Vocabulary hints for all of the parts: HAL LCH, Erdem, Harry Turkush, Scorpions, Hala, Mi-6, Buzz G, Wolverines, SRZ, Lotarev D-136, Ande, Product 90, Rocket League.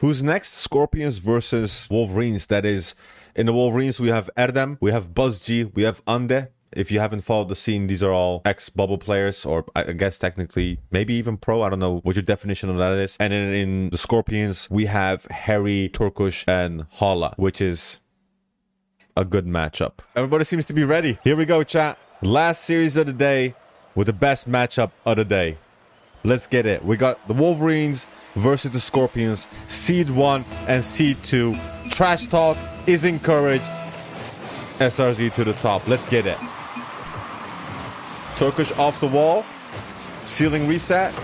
Who's next? Scorpions versus Wolverines. That is, in the Wolverines, we have Erdem, we have Buzz G, we have Ande. If you haven't followed the scene, these are all ex-bubble players, or I guess technically, maybe even pro. I don't know what your definition of that is. And in the Scorpions, we have Harry, Turkush, and Hala, which is a good matchup. Everybody seems to be ready. Here we go, chat. Last series of the day with the best matchup of the day. Let's get it. We got the Wolverines versus the Scorpions. Seed 1 and Seed 2. Trash talk is encouraged. SRG to the top. Let's get it. Turkush off the wall. Ceiling reset.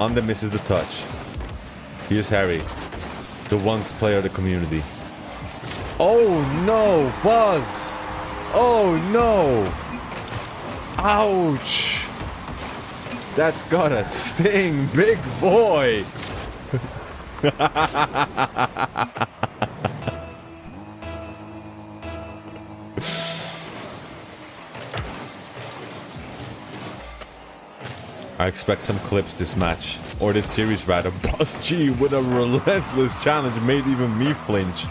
Ande misses the touch. Here's Harry, the once player of the community. Oh no, Buzz! Oh no! Ouch! That's gotta sting, big boy! I expect some clips this match, or this series rather. Buzz G with a relentless challenge made even me flinch.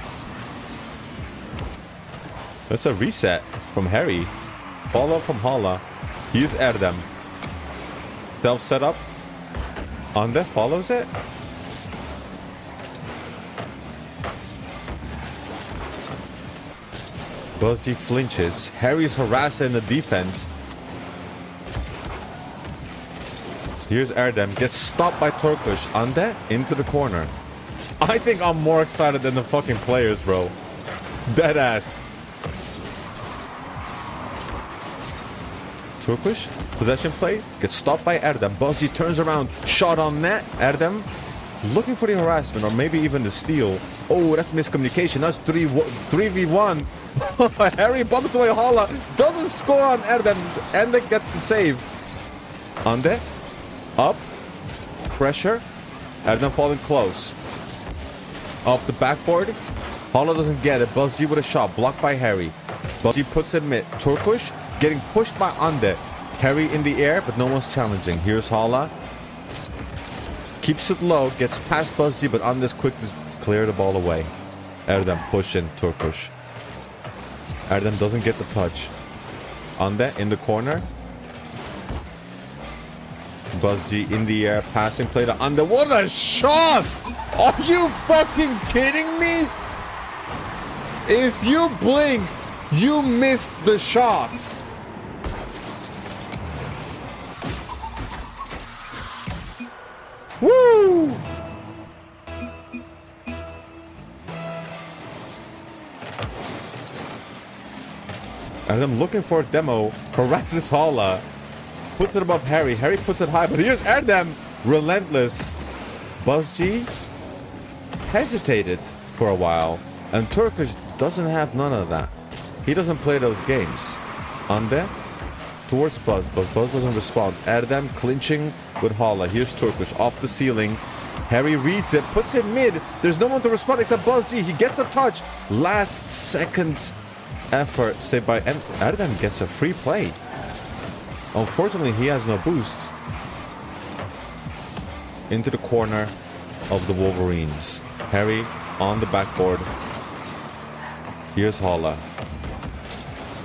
That's a reset from Harry. Follow-up from Hala. Here's Erdem. Self setup. Ande follows it. Buzz G flinches. Harry's harassed in the defense. Here's Erdem, gets stopped by Turkush. Ande into the corner. I think I'm more excited than the fucking players, bro. Deadass. Turkush, possession play, gets stopped by Erdem. Buzz G turns around, shot on net. Erdem looking for the harassment or maybe even the steal. Oh, that's miscommunication. That's 3v1. Harry bumps away Hala, doesn't score on Erdem. Erdem gets the save. Ande. Up, pressure, Erdem falling close. Off the backboard, Hala doesn't get it. Buzz G with a shot, blocked by Harry. Buzz G puts it mid. Turkush getting pushed by Ande. Harry in the air, but no one's challenging. Here's Hala. Keeps it low, gets past Buzz G, but Ande's quick to clear the ball away. Erdem pushing Turkush. Erdem doesn't get the touch. Ande in the corner. Buzz G in the air, passing play to Ande. What a shot! Are you fucking kidding me? If you blinked, you missed the shot. Woo! And I'm looking for a demo. Harasses Hala. Puts it above Harry. Harry puts it high, but here's Erdem. Relentless. Buzz G hesitated for a while, and Turkush doesn't have none of that. He doesn't play those games. Ande towards Buzz, but Buzz doesn't respond. Erdem clinching with Hala. Here's Turkush off the ceiling. Harry reads it, puts it mid. There's no one to respond except Buzz G. He gets a touch. Last second effort saved by Erdem. Gets a free play. Unfortunately, he has no boosts. Into the corner of the Wolverines. Harry on the backboard. Here's Hala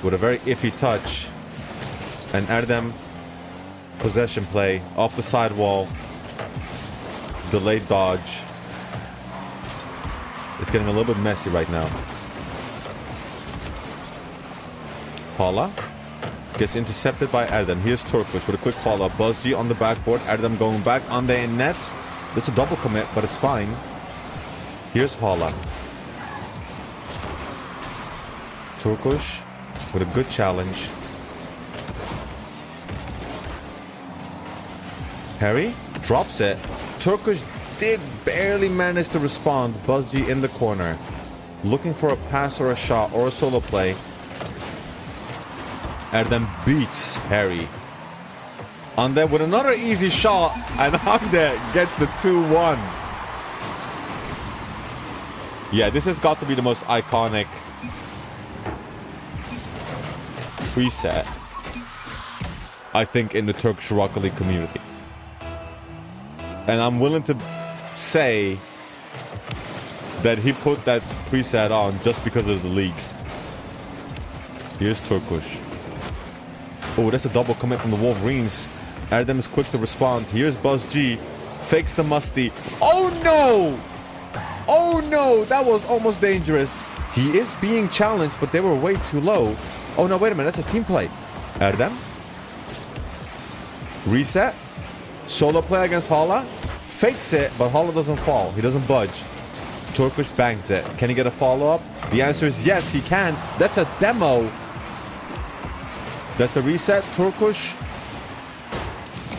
with a very iffy touch. And Erdem possession play off the sidewall. Delayed dodge. It's getting a little bit messy right now. Hala gets intercepted by Erdem. Here's Turkush with a quick follow-up. Buzz G on the backboard. Erdem going back. Ande in net. It's a double commit, but it's fine. Here's Hala. Turkush with a good challenge. Harry drops it. Turkush did barely manage to respond. Buzz G in the corner. Looking for a pass or a shot or a solo play. Erdem beats Harry. Ande with another easy shot, and Ande gets the 2-1. Yeah, this has got to be the most iconic preset, I think, in the Turkish Rocket League community. And I'm willing to say that he put that preset on just because of the league. Here's Turkush. Oh, that's a double commit from the Wolverines. Erdem is quick to respond. Here's Buzz G. Fakes the musty. Oh no! Oh no! That was almost dangerous. He is being challenged, but they were way too low. Oh no, wait a minute. That's a team play. Erdem. Reset. Solo play against Hala. Fakes it, but Hala doesn't fall. He doesn't budge. Turkush bangs it. Can he get a follow-up? The answer is yes, he can. That's a demo. That's a reset. Turkush.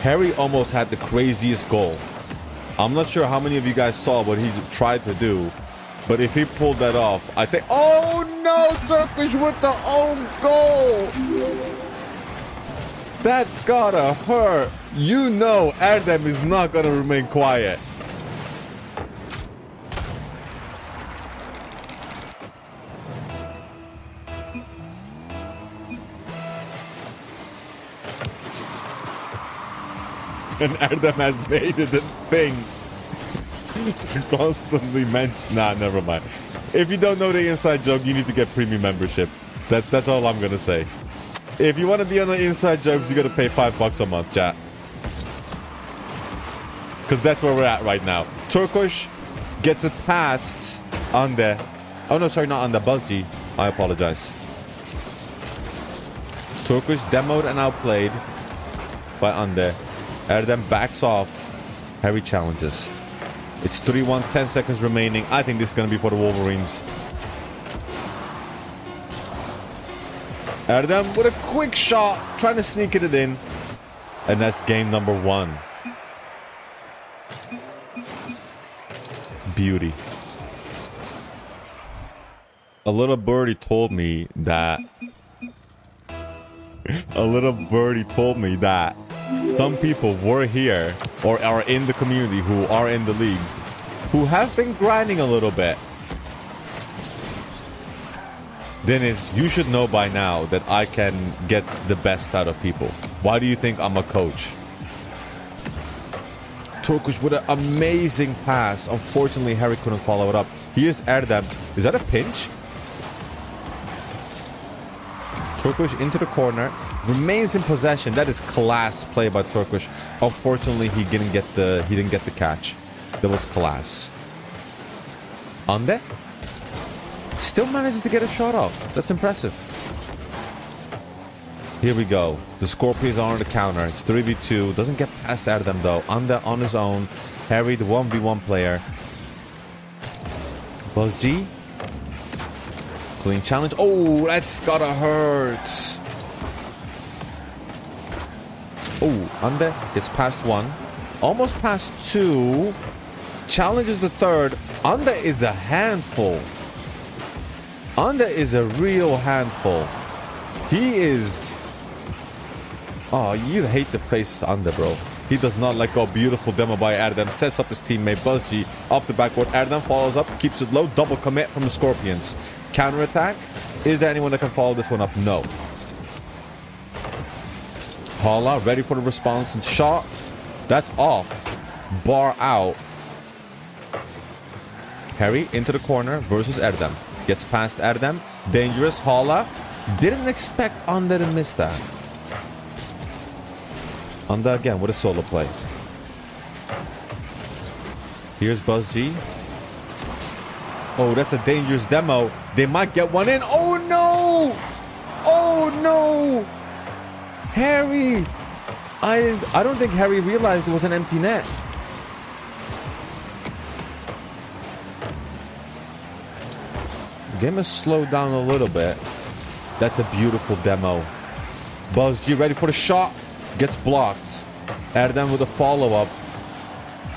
Harry almost had the craziest goal. I'm not sure how many of you guys saw what he tried to do, but if he pulled that off, I think... Oh no! Turkush with the own goal! That's gotta hurt. You know Erdem is not gonna remain quiet. And Erdem has made it a thing to constantly mention. Nah, never mind. If you don't know the inside joke, you need to get premium membership. That's all I'm gonna say. If you want to be on the inside jokes, you gotta pay $5 a month, chat. Because that's where we're at right now. Turkush gets it past Ande. Oh no, sorry, not Ande, Buzz G. I apologize. Turkush demoed and outplayed by Ande. Erdem backs off. Harry challenges. It's 3-1, 10 seconds remaining. I think this is going to be for the Wolverines. Erdem with a quick shot, trying to sneak it in. And that's game number one. Beauty. A little birdie told me that some people were here or are in the community who are in the league who have been grinding a little bit. Dennis, you should know by now that I can get the best out of people. Why do you think I'm a coach? Turkush with an amazing pass. Unfortunately, Harry couldn't follow it up. Here's Erdem. Is that a pinch? Turkush into the corner, remains in possession. That is class play by Turkush. Unfortunately, he didn't get the catch. That was class. Ande still manages to get a shot off. That's impressive. Here we go. The Scorpions are on the counter. It's 3v2. Doesn't get past Erdem though. Ande on his own. Harry, the 1v1 player. Buzz G. Clean challenge. Oh, that's gotta hurt. Oh, Ande gets past one. Almost past two. Challenges the third. Ande is a handful. Ande is a real handful. He is... Oh, you hate to face Ande, bro. He does not let go. Beautiful demo by Erdem. Sets up his teammate, Buzz G, off the backboard. Erdem follows up, keeps it low. Double commit from the Scorpions. Counterattack. Is there anyone that can follow this one up? No. Hala ready for the response and shot. That's off. Bar out. Harry into the corner versus Erdem. Gets past Erdem. Dangerous. Hala. Didn't expect Ande to miss that. Ande again with a solo play. Here's Buzz G. Oh, that's a dangerous demo. They might get one in. Oh, no. Oh, no. Harry. I don't think Harry realized it was an empty net. The game has slowed down a little bit. That's a beautiful demo. Buzz G ready for the shot. Gets blocked. Erdem with a follow-up.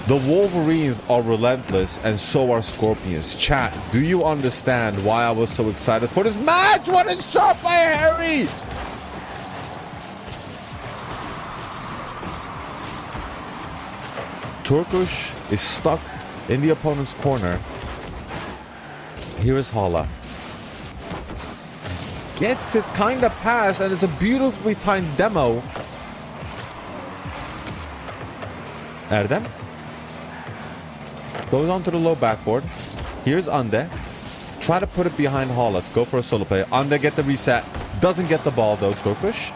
The Wolverines are relentless, and so are Scorpions. Chat, do you understand why I was so excited for this match? What a shot by Harry! Turkush is stuck in the opponent's corner. Here is Hala. Gets it kind of past, and it's a beautifully timed demo. Erdem. Goes onto the low backboard. Here's Ande. Try to put it behind Hala to go for a solo play. Ande get the reset. Doesn't get the ball though, Turkush.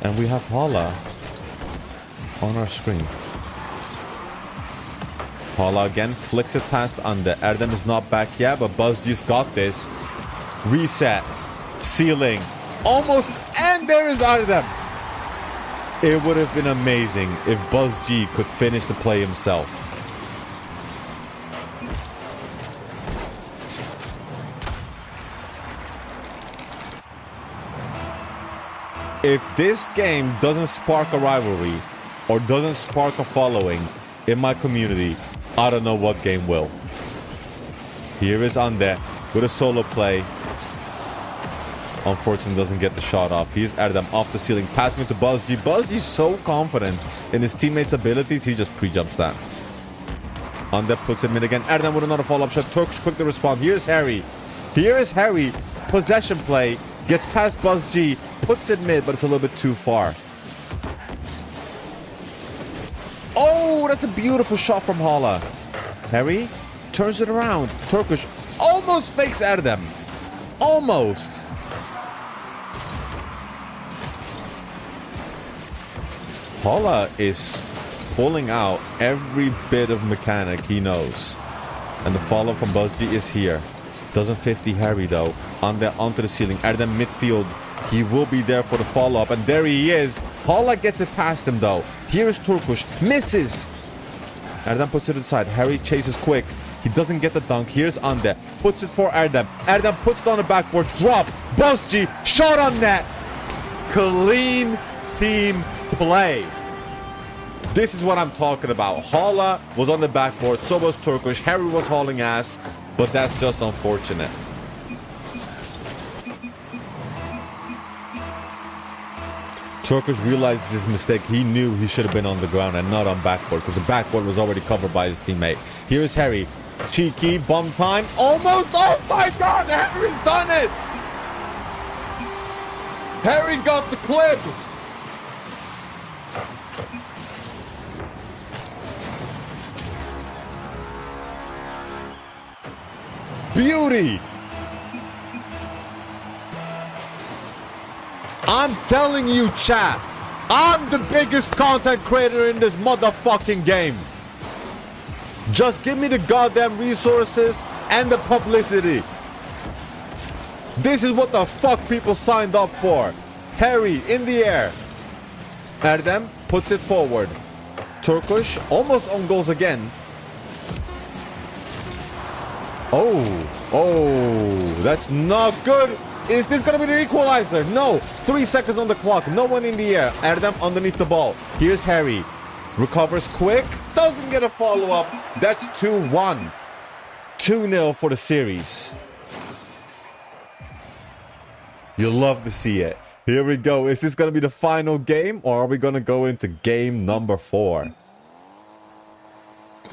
And we have Hala on our screen. Hala again flicks it past Ande. Erdem is not back yet, but Buzz G's got this. Reset. Ceiling. Almost. And there is Erdem. It would have been amazing if Buzz G could finish the play himself. If this game doesn't spark a rivalry or doesn't spark a following in my community, I don't know what game will. Here is Ande with a solo play. Unfortunately, doesn't get the shot off. Here's Erdem off the ceiling, passing it to Buzz G. Buzz G's so confident in his teammates' abilities, he just pre-jumps that. Ande puts him in again. Erdem with another follow-up shot. Turkush quick to respond. Here's Harry. Here is Harry. Possession play. Gets past Buzz G. Puts it mid, but it's a little bit too far. Oh, that's a beautiful shot from Hala. Harry turns it around. Turkush almost fakes Erdem. Almost. Hala is pulling out every bit of mechanic he knows. And the follow from Buzz G is here. Doesn't 50 Harry though. Onto the ceiling. Erdem midfield. He will be there for the follow-up. And there he is. Hala gets it past him though. Here is Turkush. Misses. Erdem puts it inside. Harry chases quick. He doesn't get the dunk. Here's Ande. Puts it for Erdem. Erdem puts it on the backboard. Drop. Buzz G. Shot on net. Clean team play. This is what I'm talking about. Hala was on the backboard, so was Turkush. Harry was hauling ass, but that's just unfortunate. Turkush realizes his mistake. He knew he should have been on the ground and not on backboard, because the backboard was already covered by his teammate. Here is Harry. Cheeky, bum time. Almost. Oh my God, Harry's done it. Harry got the clip. Beauty. I'm telling you, chat, I'm the biggest content creator in this motherfucking game. Just give me the goddamn resources and the publicity. This is what the fuck people signed up for. Harry in the air. Erdem puts it forward. Turkush almost on goals again. Oh, that's not good. Is this going to be the equalizer? No. 3 seconds on the clock. No one in the air. Erdem underneath the ball. Here's Harry. Recovers quick. Doesn't get a follow-up. That's 2-1. 2-0 for the series. You'll love to see it. Here we go. Is this going to be the final game, or are we going to go into game number 4?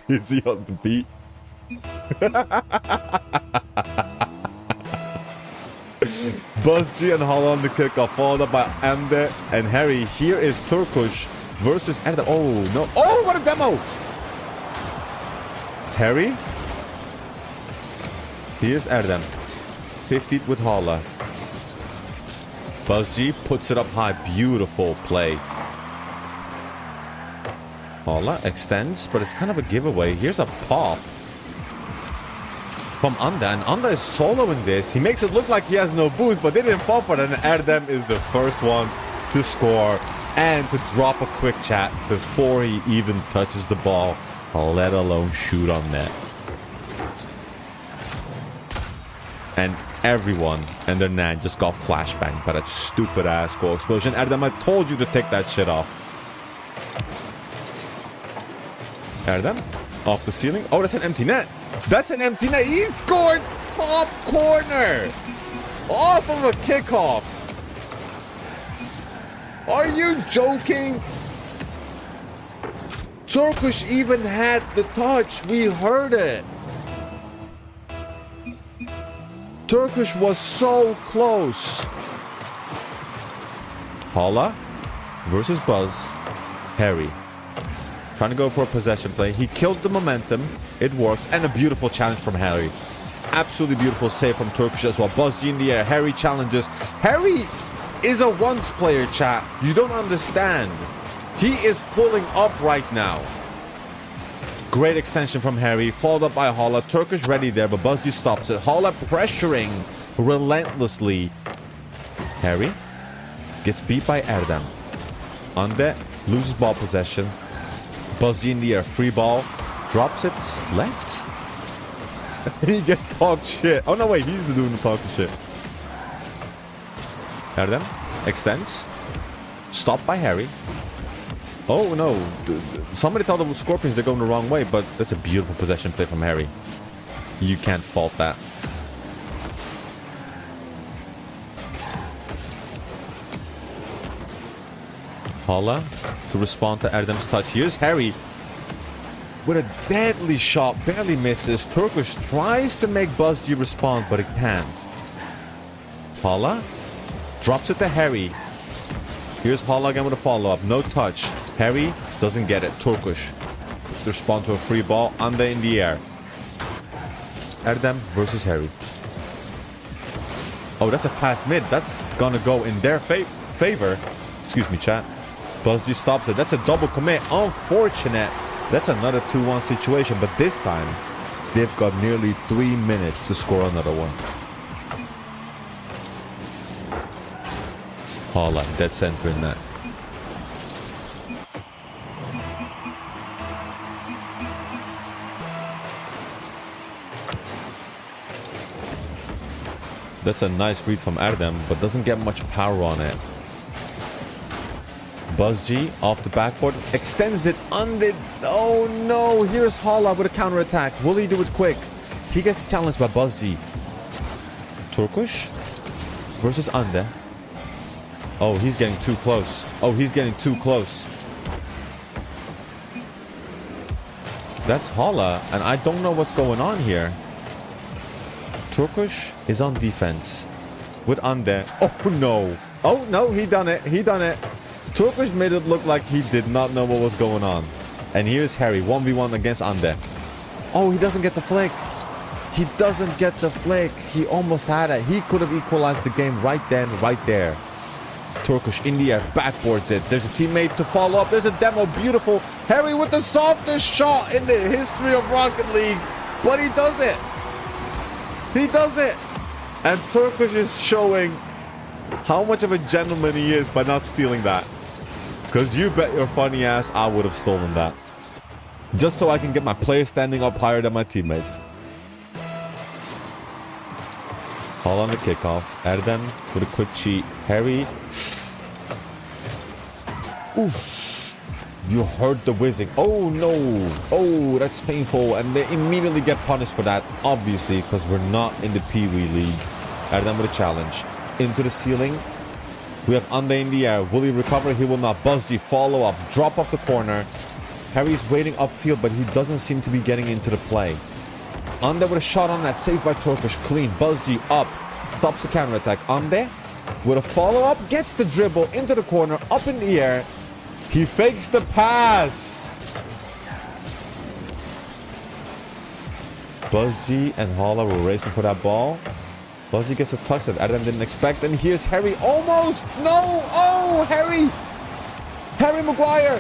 Is he on the beat? Buzz G and Hala on the kickoff, followed up by Ande and Harry. Here is Turkush versus Erdem. Oh no! Oh, what a demo! Harry. Here's Erdem. 50 with Hala. Buzz G puts it up high. Beautiful play. Hala extends, but it's kind of a giveaway. Here's a pop from Ande, and Ande is soloing this. He makes it look like he has no boost, but they didn't fall for it, and Erdem is the first one to score and to drop a quick chat before he even touches the ball, let alone shoot on net. And everyone and their nan just got flashbanged by that stupid-ass goal explosion. Erdem, I told you to take that shit off. Erdem, off the ceiling. Oh, that's an empty net. That's an empty net. He scored top corner off of a kickoff. Are you joking? Turkush even had the touch. We heard it. Turkush was so close. Hala versus Buzz. Harry. Trying to go for a possession play. He killed the momentum. It works. And a beautiful challenge from Harry. Absolutely beautiful save from Turkush as well. Buzz G in the air. Harry challenges. Harry is a once player, chat. You don't understand. He is pulling up right now. Great extension from Harry. Followed up by Hala. Turkush ready there, but Buzz G stops it. Hala pressuring relentlessly. Harry gets beat by Erdem. Ande loses ball possession. Buzz G in the air. Free ball. Drops it. Left. He gets talked shit. Oh, no, wait. He's the dude who talks shit. Erdem extends. Stopped by Harry. Oh, no. Somebody thought the Scorpions, they're going the wrong way, but that's a beautiful possession play from Harry. You can't fault that. Hala to respond to Erdem's touch. Here's Harry with a deadly shot, barely misses. Turkush tries to make Buzz G respond, but it can't. Hala drops it to Harry. Here's Hala again with a follow-up. No touch. Harry doesn't get it. Turkush responds to a free ball. Ande in the air. Erdem versus Harry. Oh, that's a pass mid. That's gonna go in their favor. Excuse me, chat. Buzz G stops it. That's a double commit. Unfortunate. That's another 2-1 situation. But this time, they've got nearly 3 minutes to score another one. Hala, dead center in that. That's a nice read from Erdem, but doesn't get much power on it. Buzz G off the backboard, extends it under. Oh no, here's Hala with a counterattack. Will he do it quick? He gets challenged by Buzz G. Turkush versus Ande. Oh, he's getting too close. Oh, he's getting too close. That's Hala, and I don't know what's going on here. Turkush is on defense with Ande. Oh no. Oh no, he done it. He done it. Turkush made it look like he did not know what was going on. And here's Harry, 1v1 against Ande. Oh, he doesn't get the flick. He doesn't get the flick. He almost had it. He could have equalized the game right then, right there. Turkush in the air, backboards it. There's a teammate to follow up. There's a demo, beautiful. Harry with the softest shot in the history of Rocket League. But he does it. He does it. And Turkush is showing how much of a gentleman he is by not stealing that. Because you bet your funny ass I would have stolen that. Just so I can get my player standing up higher than my teammates. Hala on the kickoff. Erdem with a quick cheat. Harry. Oof. You heard the whizzing. Oh no. Oh, that's painful. And they immediately get punished for that. Obviously, because we're not in the Pee Wee League. Erdem with a challenge. Into the ceiling. We have Ande in the air. Will he recover? He will not. Buzz G follow up. Drop off the corner. Harry's waiting upfield, but he doesn't seem to be getting into the play. Ande with a shot on that. Saved by Turkush. Clean. Buzz G up. Stops the counterattack. Ande with a follow up. Gets the dribble into the corner. Up in the air. He fakes the pass. Buzz G and Hala were racing for that ball. Buzz G gets a touch that Erdem didn't expect. And here's Harry. Almost! No! Oh, Harry! Harry Maguire!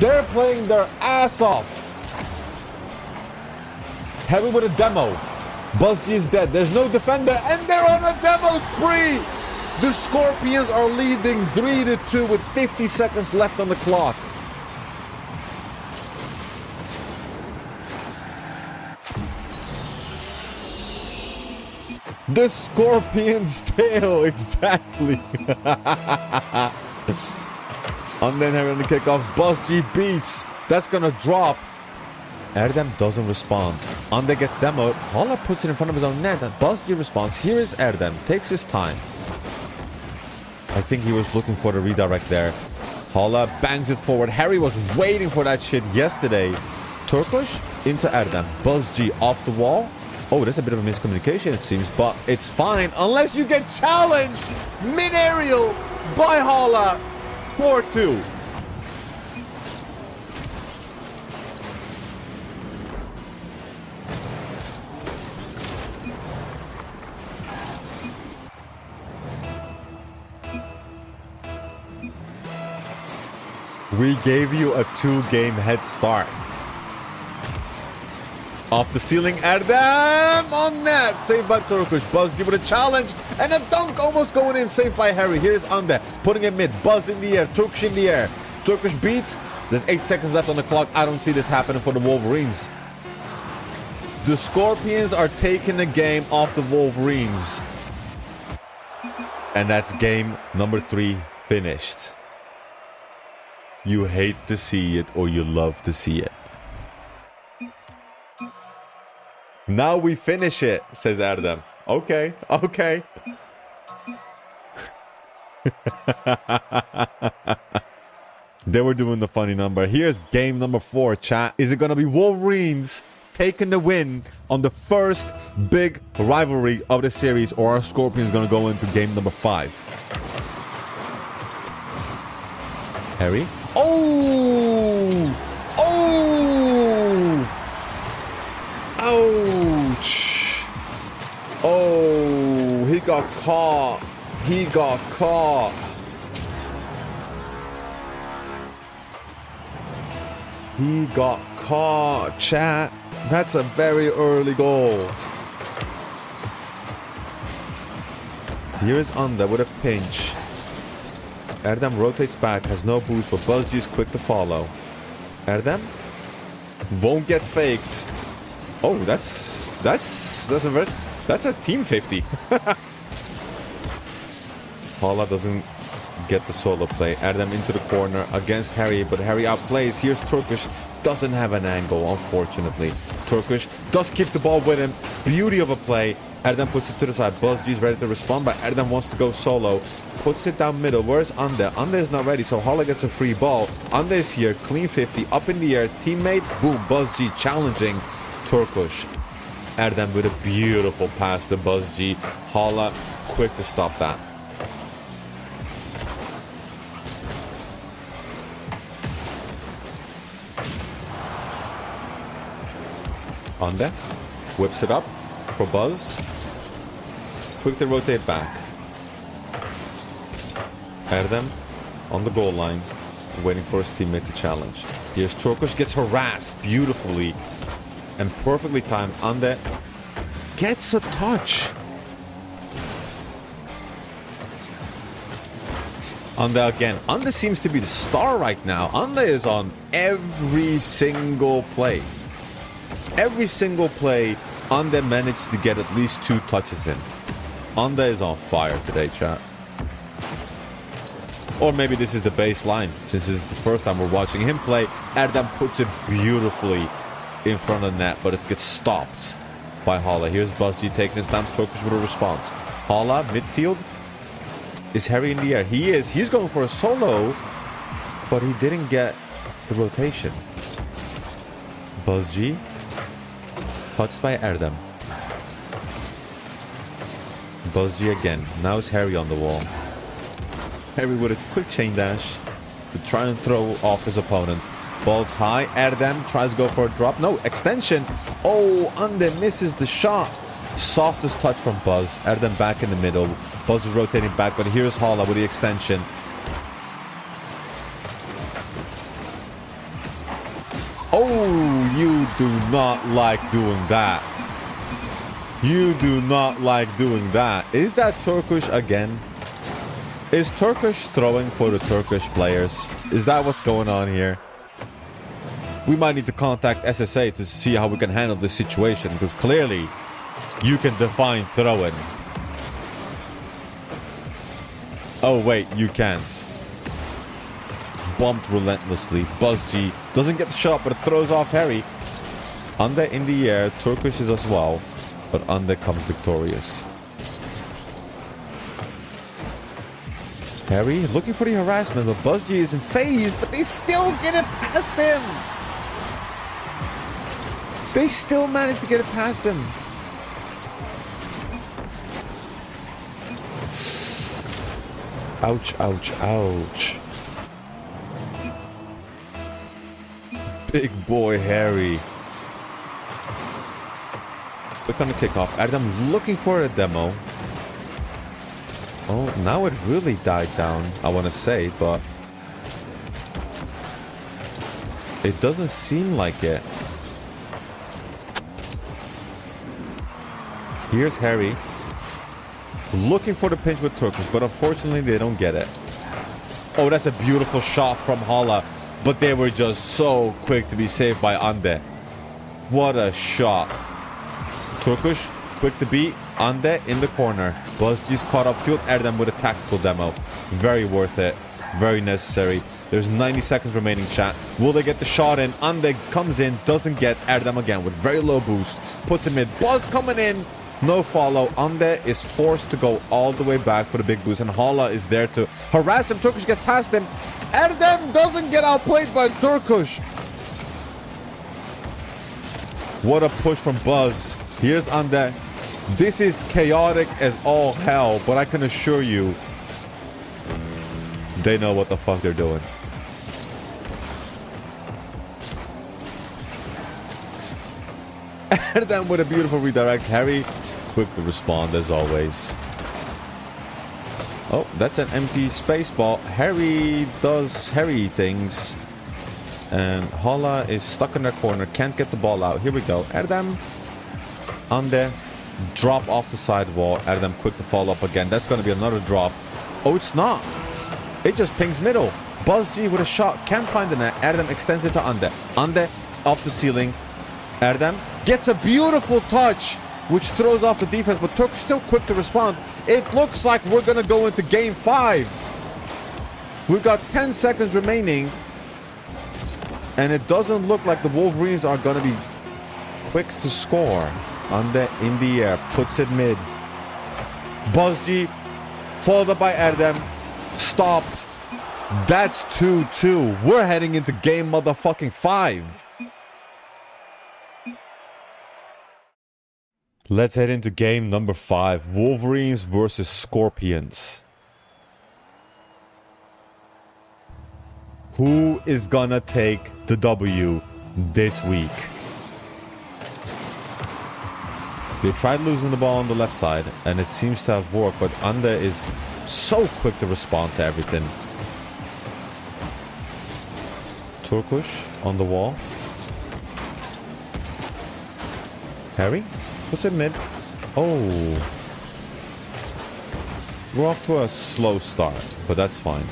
They're playing their ass off. Harry with a demo. Buzz G is dead. There's no defender. And they're on a demo spree! The Scorpions are leading 3-2 with 50 seconds left on the clock. The Scorpion's tail, exactly. And then Harry on the kickoff. Buzz G beats. That's gonna drop. Erdem doesn't respond. Ande gets demoed. Hala puts it in front of his own net. And Buzz G responds. Here is Erdem. Takes his time. I think he was looking for the redirect there. Hala bangs it forward. Harry was waiting for that shit yesterday. Turkush into Erdem. Buzz G off the wall. Oh, that's a bit of a miscommunication, it seems, but it's fine unless you get challenged mid-aerial by Hala. 4-2. We gave you a 2-game head start. Off the ceiling, Erdem on net. Saved by Turkush. Buzz G with a challenge and a dunk almost going in. Saved by Harry. Here's Ande putting it mid. Buzz in the air. Turkush in the air. Turkush beats. There's 8 seconds left on the clock. I don't see this happening for the Wolverines. The Scorpions are taking the game off the Wolverines. And that's game number 3 finished. You hate to see it or you love to see it. Now we finish it, says Erdem. Okay, okay. They were doing the funny number. Here's game number 4, chat. Is it going to be Wolverines taking the win on the first big rivalry of the series, or are Scorpions going to go into game number 5? Harry? Oh! Oh! Ouch! Oh, he got caught. He got caught. He got caught, chat. That's a very early goal. Here's Ande with a pinch. Erdem rotates back, has no boost, but Buzz G is quick to follow. Erdem won't get faked. Oh, that's a team 50. Hala doesn't get the solo play. Erdem into the corner against Harry, but Harry outplays. Here's Turkush. Doesn't have an angle, unfortunately. Turkush does keep the ball with him. Beauty of a play. Erdem puts it to the side. Buzz G is ready to respond, but Erdem wants to go solo. Puts it down middle. Where's Ande? Ande is not ready, so Hala gets a free ball. Ande is here. Clean 50. Up in the air. Teammate. Boom. Buzz G challenging Turkush. Erdem with a beautiful pass to Buzz G. Hala quick to stop that. Ande whips it up for Buzz. Quick to rotate back. Erdem on the goal line, waiting for his teammate to challenge. Here's Turkush, gets harassed beautifully and perfectly timed. Ande gets a touch. Ande again. Ande seems to be the star right now. Ande is on every single play. Every single play, Ande managed to get at least 2 touches in. Ande is on fire today, chat. Or maybe this is the baseline, since it's the first time we're watching him play. Erdem puts it beautifully in front of net, but it gets stopped by Hala. Here's Buzz G taking his time, Turkush with a response. Hala, midfield. Is Harry in the air? He is. He's going for a solo, but he didn't get the rotation. Buzz G. Touched by Erdem. Buzz G again. Now it's Harry on the wall. Harry with a quick chain dash to try and throw off his opponent. Ball's high. Erdem tries to go for a drop. No, extension. Oh, Ande misses the shot. Softest touch from Buzz. Erdem back in the middle. Buzz is rotating back, but here's Hala with the extension. Oh, you do not like doing that. You do not like doing that. Is that Turkush again? Is Turkush throwing for the Turkush players? Is that what's going on here? We might need to contact SSA to see how we can handle this situation, because clearly you can define throwing. Oh, wait, you can't. Bumped relentlessly. Buzz G doesn't get the shot, but it throws off Harry. Ande in the air. Turkush is as well, but Ande comes victorious. Harry looking for the harassment, but Buzz G isn't phased, but they still get it past him. They still manage to get it past him. Ouch, ouch, ouch. Big boy Harry. Click on the kickoff. Erdem looking for a demo. Oh, now it really died down, I want to say, but It doesn't seem like it. Here's Harry. Looking for the pinch with Turkush, but unfortunately they don't get it. Oh, that's a beautiful shot from Hala. But they were just so quick to be saved by Ande. What a shot. Turkush, quick to beat. Ande in the corner. Buzz G's caught upfield. Erdem with a tactical demo. Very worth it. Very necessary. There's 90 seconds remaining, chat. Will they get the shot in? Ande comes in, doesn't get. Erdem again with very low boost. Puts him in. Buzz coming in. No follow. Ande is forced to go all the way back for the big boost. And Hala is there to harass him. Turkush gets past him. Erdem doesn't get outplayed by Turkush. What a push from Buzz. Here's Ande. This is chaotic as all hell, but I can assure you, they know what the fuck they're doing. Erdem with a beautiful redirect. Harry, quick to respond as always. Oh, that's an empty space ball. Harry does Harry things. And Hala is stuck in their corner. Can't get the ball out. Here we go. Erdem. Ande. Drop off the sidewall. Erdem quick to follow up again. That's going to be another drop. Oh, it's not. It just pings middle. Buzz G with a shot. Can't find the net. Erdem extends it to Ande. Ande off the ceiling. Erdem gets a beautiful touch, which throws off the defense, but Turkush still quick to respond. It looks like we're going to go into game 5. We've got 10 seconds remaining. And it doesn't look like the Wolverines are going to be quick to score. Ande in the air, puts it mid. Buzz G, followed up by Erdem, stopped. That's 2-2. We're heading into game motherfucking 5. Let's head into game number 5. Wolverines versus Scorpions. Who is gonna take the W this week? They tried losing the ball on the left side, and it seems to have worked, but Ande is so quick to respond to everything. Turkush on the wall. Harry puts it mid. Oh. We're off to a slow start, but that's fine.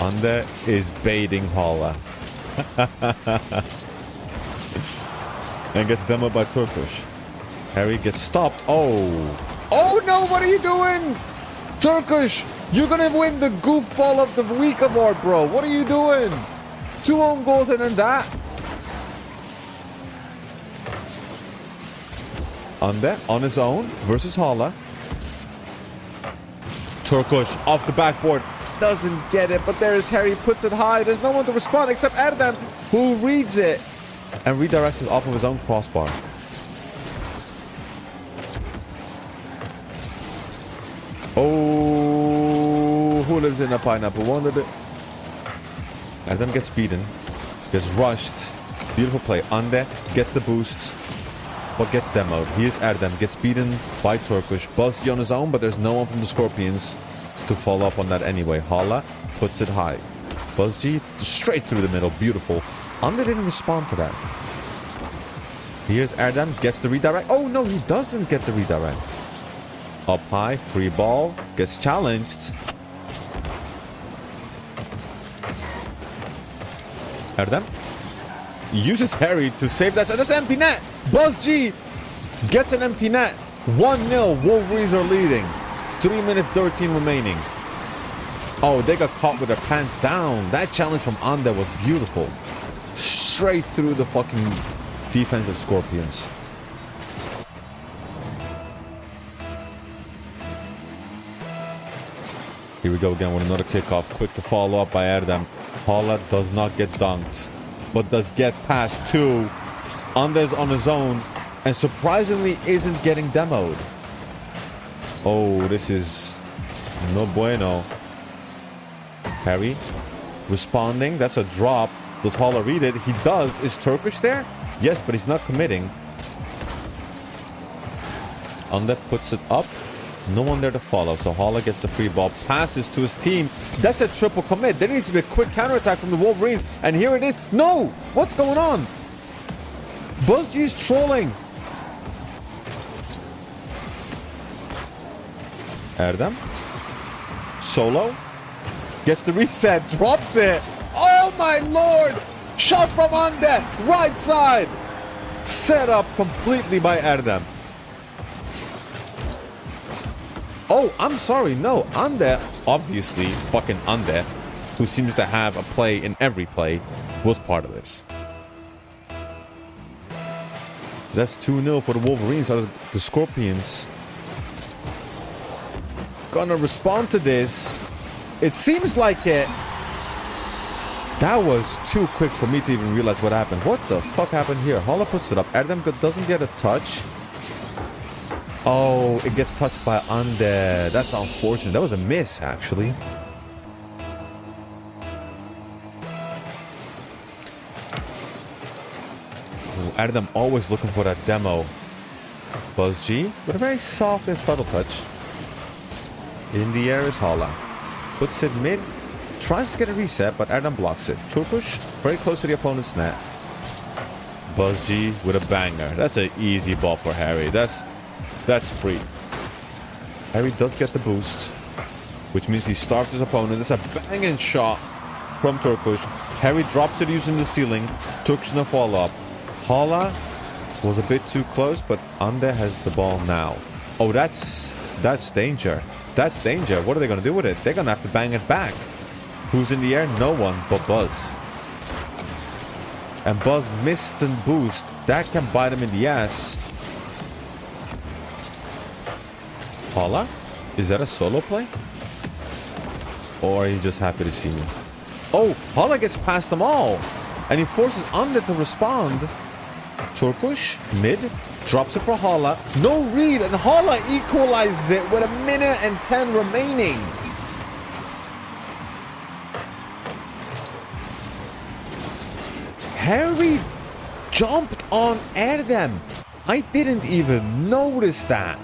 Ande is baiting Hala. And gets demoed by Turkush. Harry gets stopped. Oh. Oh no, what are you doing? Turkush, you're going to win the goofball of the week award, bro. What are you doing? 2 own goals and then that. Ande on his own versus Hala. Turkush off the backboard. Doesn't get it, but there is Harry. Puts it high. There's no one to respond except Erdem, who reads it and redirects it off of his own crossbar. Oh, who lives in a pineapple? Wondered it. Erdem gets beaten. Gets rushed. Beautiful play. Ande gets the boost, but gets demoed. Here's Erdem. Gets beaten by Turkush. Buzz G on his own, but there's no one from the Scorpions to follow up on that anyway. Hala puts it high. Buzz G straight through the middle. Beautiful. Ande didn't respond to that. Here's Erdem. Gets the redirect. Oh, no, he doesn't get the redirect. Up high, free ball, gets challenged. Erdem uses Harry to save that. That's empty net. Buzz G gets an empty net. 1-0. Wolverines are leading. 3:13 remaining. Oh, they got caught with their pants down. That challenge from Ande was beautiful. Straight through the fucking defense of Scorpions. Here we go again with another kickoff. Quick to follow up by Erdem. Hala does not get dunked, but does get past 2. Ande's on his own, and surprisingly isn't getting demoed. Oh, this is no bueno. Harry responding. That's a drop. Does Hala read it? He does. Is Turkush there? Yes, but he's not committing. Ande puts it up. No one there to follow, so Hala gets the free ball, passes to his team. That's a triple commit. There needs to be a quick counterattack from the Wolverines, and here it is. No! What's going on? Buzz G's trolling. Erdem. Solo. Gets the reset, drops it. Oh my lord! Shot from Ande, right side. Set up completely by Erdem. Oh, I'm sorry, no. Ande, obviously, fucking Ande, who seems to have a play in every play, was part of this. That's 2-0 for the Wolverines. Are the Scorpions gonna respond to this? It seems like it. That was too quick for me to even realize what happened. What the fuck happened here? Hala puts it up. Erdem doesn't get a touch. Oh, it gets touched by Ande. That's unfortunate. That was a miss, actually. Ooh, Erdem always looking for that demo. Buzz G with a very soft and subtle touch. In the air is Hala. Puts it mid. Tries to get a reset, but Erdem blocks it. Turkush very close to the opponent's net. Buzz G with a banger. That's an easy ball for Harry. That's free. Harry does get the boost, which means he starved his opponent. It's a banging shot from Turkush. Harry drops it using the ceiling. Turkush no follow-up. Hala was a bit too close, but Ande has the ball now. Oh, that's danger. That's danger. What are they going to do with it? They're going to have to bang it back. Who's in the air? No one but Buzz. And Buzz missed the boost. That can bite him in the ass. Hala? Is that a solo play? Or are you just happy to see me? Oh, Hala gets past them all. And he forces Ande to respond. Turkush, mid, drops it for Hala. No read, and Hala equalizes it with 1:10 remaining. Harry jumped on Erdem. I didn't even notice that.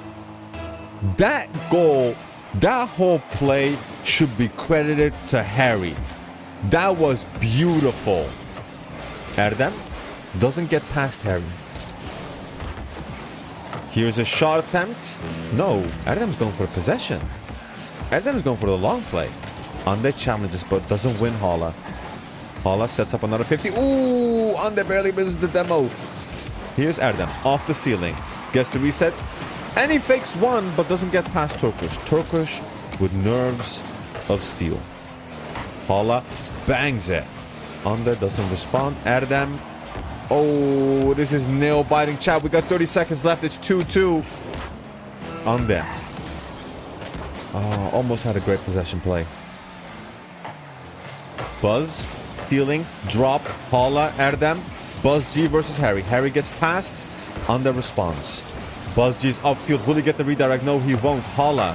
That goal, that whole play should be credited to Harry. That was beautiful. Erdem doesn't get past Harry. Here's a shot attempt. No, Erdem's going for possession. Erdem's going for the long play. Ande challenges but doesn't win Hala. Hala sets up another 50. Ooh, Ande barely misses the demo. Here's Erdem off the ceiling. Gets the reset. And he fakes one, but doesn't get past Turkush. Turkush with nerves of steel. Hala bangs it. Ande doesn't respond. Erdem. Oh, this is nail-biting. Chat, we got 30 seconds left. It's 2-2. Ande. Oh, almost had a great possession play. Buzz. Healing. Drop. Hala. Erdem. Buzz G versus Harry. Harry gets past. Ande responds. Buzz G's upfield. Will he get the redirect? No, he won't. Hala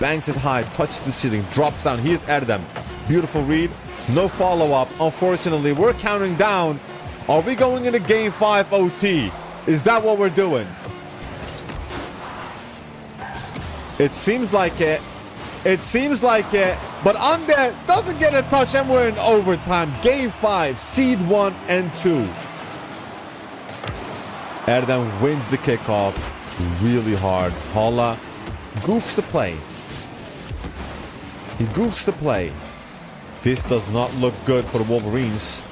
bangs it high, touches the ceiling, drops down. Here's Erdem. Beautiful read. No follow-up. Unfortunately, we're counting down. Are we going into Game 5 OT? Is that what we're doing? It seems like it. It seems like it. But Ande doesn't get a touch, and we're in overtime. Game 5, seed 1 and 2. Erdem wins the kickoff. Really hard. Hala goofs the play. He goofs the play. This does not look good for the Wolverines.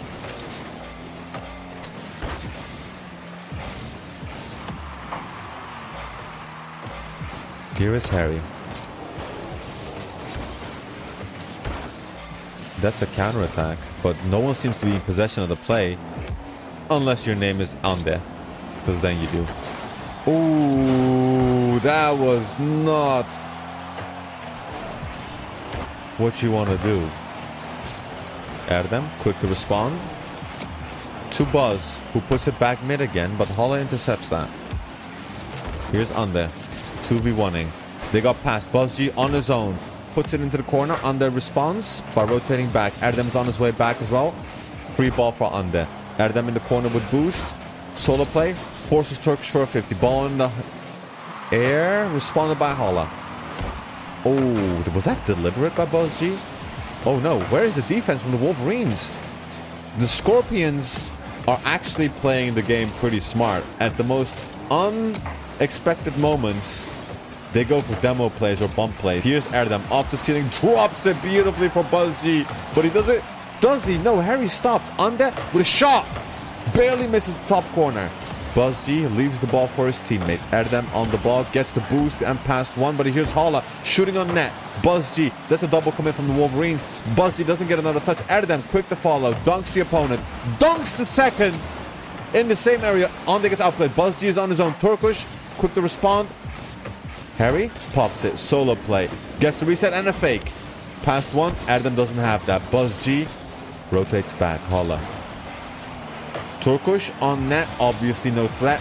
Here is Harry. That's a counterattack, but no one seems to be in possession of the play. Unless your name is Ande, because then you do. Ooh, that was not what you want to do. Erdem, quick to respond. To Buzz, who puts it back mid again, but Hala intercepts that. Here's Ande, 2v1ing. They got past Buzz G on his own. Puts it into the corner. Ande responds by rotating back. Erdem's on his way back as well. Free ball for Ande. Erdem in the corner with boost. Solo play. Forces Turkush for a 50. Ball in the air. Responded by Hala. Oh, was that deliberate by Buzz G? Oh no, where is the defense from the Wolverines? The Scorpions are actually playing the game pretty smart. At the most unexpected moments, they go for demo plays or bump plays. Here's Erdem off the ceiling, drops it beautifully for Buzz G, but he doesn't. Does he? No, Harry stops. Ande with a shot. Barely misses the top corner. Buzz G leaves the ball for his teammate. Erdem on the ball, gets the boost and past one, but he hears Hala shooting on net. Buzz G, that's a double commit from the Wolverines. Buzz G doesn't get another touch. Erdem, quick to follow, dunks the opponent, dunks the second in the same area. Ande gets outplayed. Buzz G is on his own. Turkush, quick to respond. Harry pops it, solo play, gets the reset and a fake. Past one, Erdem doesn't have that. Buzz G rotates back, Hala. Turkush on net, obviously no threat.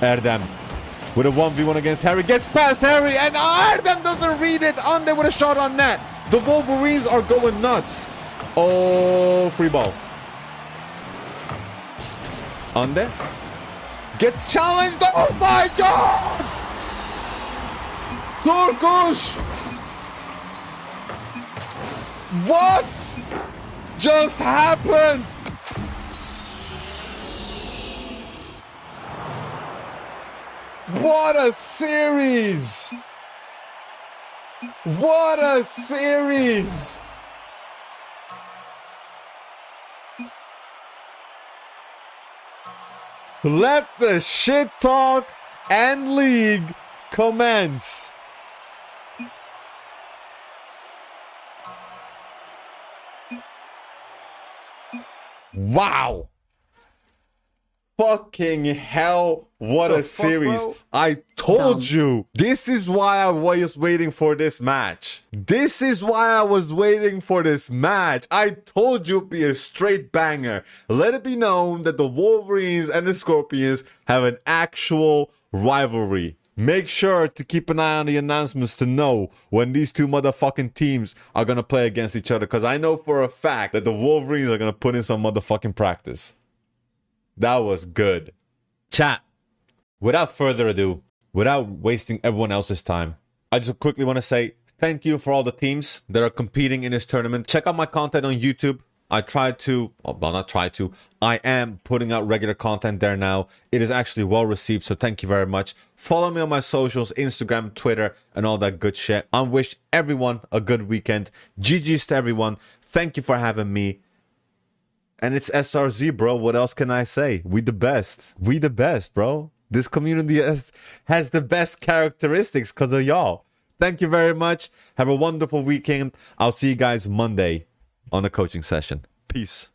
Erdem with a 1v1 against Harry, gets past Harry, and Erdem doesn't read it. Ande with a shot on net. The Wolverines are going nuts. Oh, free ball. Ande gets challenged. Oh my god! Turkush! What just happened? What a series! What a series! Let the shit talk and league commence. Wow! Fucking hell, what a series. Bro? I told you, this is why I was waiting for this match. This is why I was waiting for this match. I told you it'd be a straight banger. Let it be known that the Wolverines and the Scorpions have an actual rivalry. Make sure to keep an eye on the announcements to know when these two motherfucking teams are going to play against each other. Because I know for a fact that the Wolverines are going to put in some motherfucking practice. That was good. Chat, without further ado, without wasting everyone else's time, I just quickly want to say thank you for all the teams that are competing in this tournament. Check out my content on YouTube. I am putting out regular content there now. It is actually well received, so thank you very much. Follow me on my socials, Instagram, Twitter, and all that good shit. I wish everyone a good weekend. GG's to everyone. Thank you for having me. And it's SRZ, bro. What else can I say? We the best. We the best, bro. This community has the best characteristics because of y'all. Thank you very much. Have a wonderful weekend. I'll see you guys Monday on a coaching session. Peace.